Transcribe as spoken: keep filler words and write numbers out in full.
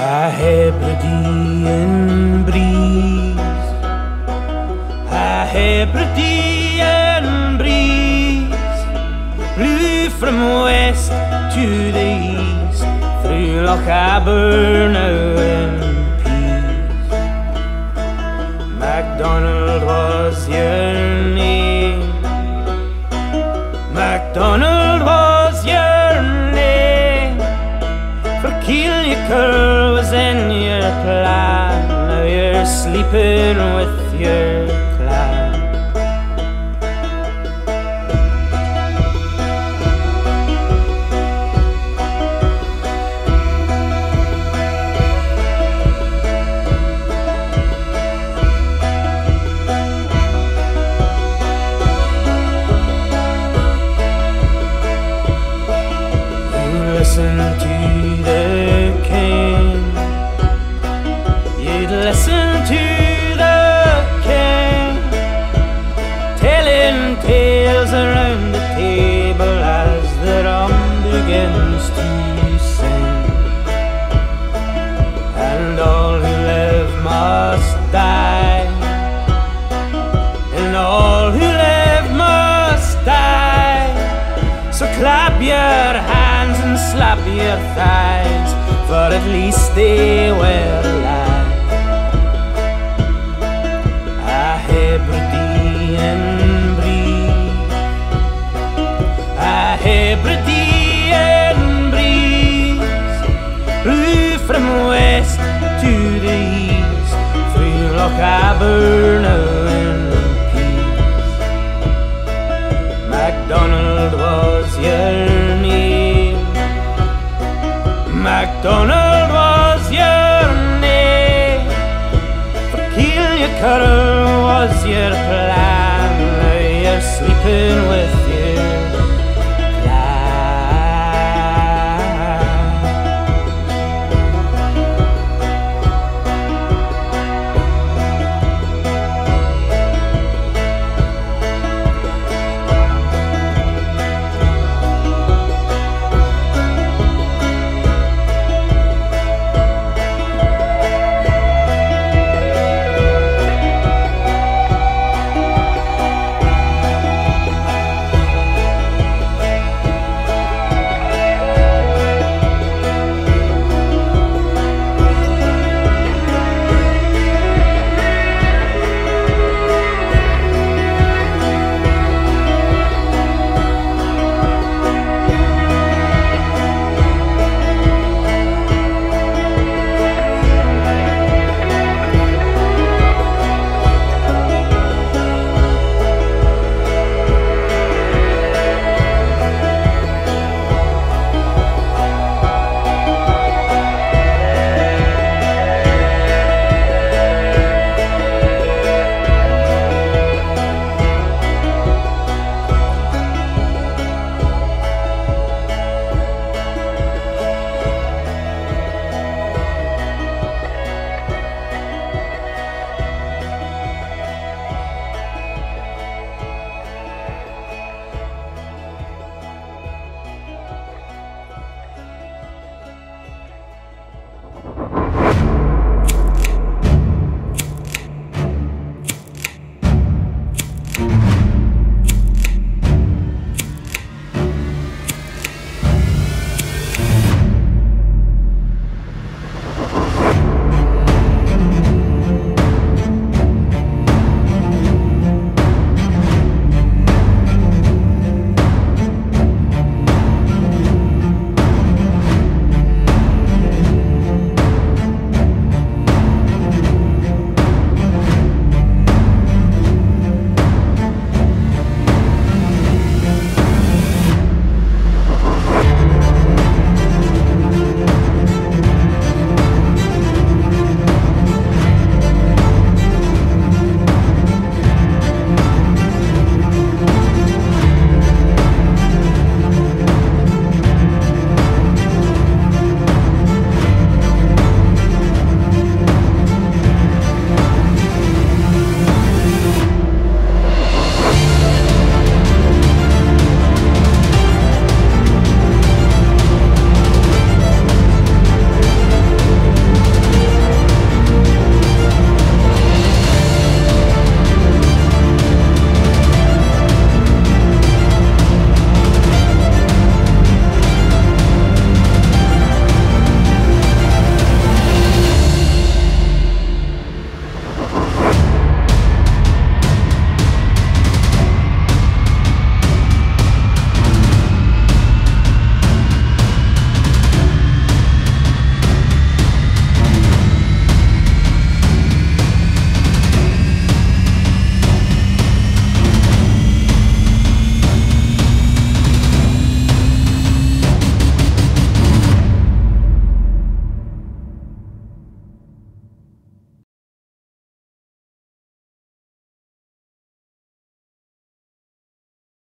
a Hebridean breeze, a Hebridean breeze, blew from west to the east, through Loch Aberno and peace. MacDonald was your name, MacDonald was your name, for Killiecurl in your plan. Now you're sleeping with your clan. You listen to the king, listen to the king, telling tales around the table as the drum begins to sing. And all who live must die, and all who live must die. So clap your hands and slap your thighs, for at least they were alive. Hebridean breeze blew from west to the east, through Loch Aberno and peace. MacDonald was your name, MacDonald was your name, for Killiecurl was your plan. Now you're sleeping with